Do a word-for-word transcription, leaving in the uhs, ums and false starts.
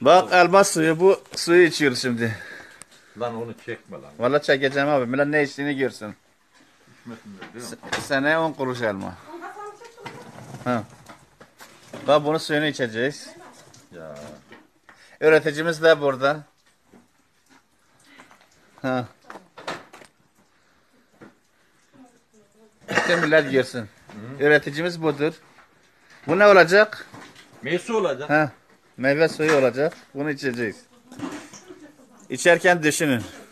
Bak elmas suyu, bu suyu içiyoruz şimdi. Lan onu çekme lan. Valla çekeceğim abi, millet ne içtiğini görsün. Seneye on kuruş elma. Ha. Bak bunun suyunu içeceğiz. Ya. Üreticimiz de burada. Ha. İşte millet görsün. Üreticimiz budur. Bu ne olacak? Meyve suyu olacak. Ha. Meyve suyu olacak. Bunu içeceğiz. İçerken düşünün.